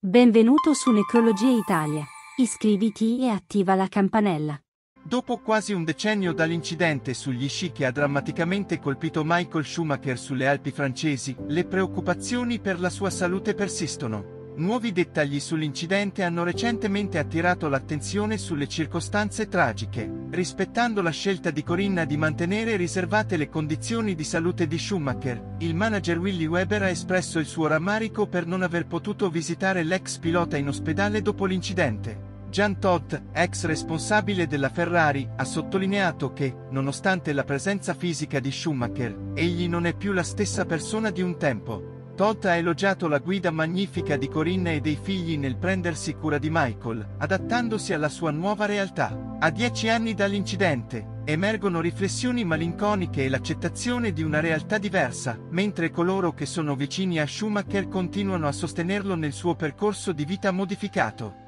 Benvenuto su Necrologie Italia. Iscriviti e attiva la campanella. Dopo quasi un decennio dall'incidente sugli sci che ha drammaticamente colpito Michael Schumacher sulle Alpi francesi, le preoccupazioni per la sua salute persistono. Nuovi dettagli sull'incidente hanno recentemente attirato l'attenzione sulle circostanze tragiche, rispettando la scelta di Corinna di mantenere riservate le condizioni di salute di Schumacher. Il manager Willi Weber ha espresso il suo rammarico per non aver potuto visitare l'ex pilota in ospedale dopo l'incidente. Jean Todt, ex responsabile della Ferrari, ha sottolineato che, nonostante la presenza fisica di Schumacher, egli non è più la stessa persona di un tempo. Todt ha elogiato la guida magnifica di Corinna e dei figli nel prendersi cura di Michael, adattandosi alla sua nuova realtà. A 10 anni dall'incidente, emergono riflessioni malinconiche e l'accettazione di una realtà diversa, mentre coloro che sono vicini a Schumacher continuano a sostenerlo nel suo percorso di vita modificato.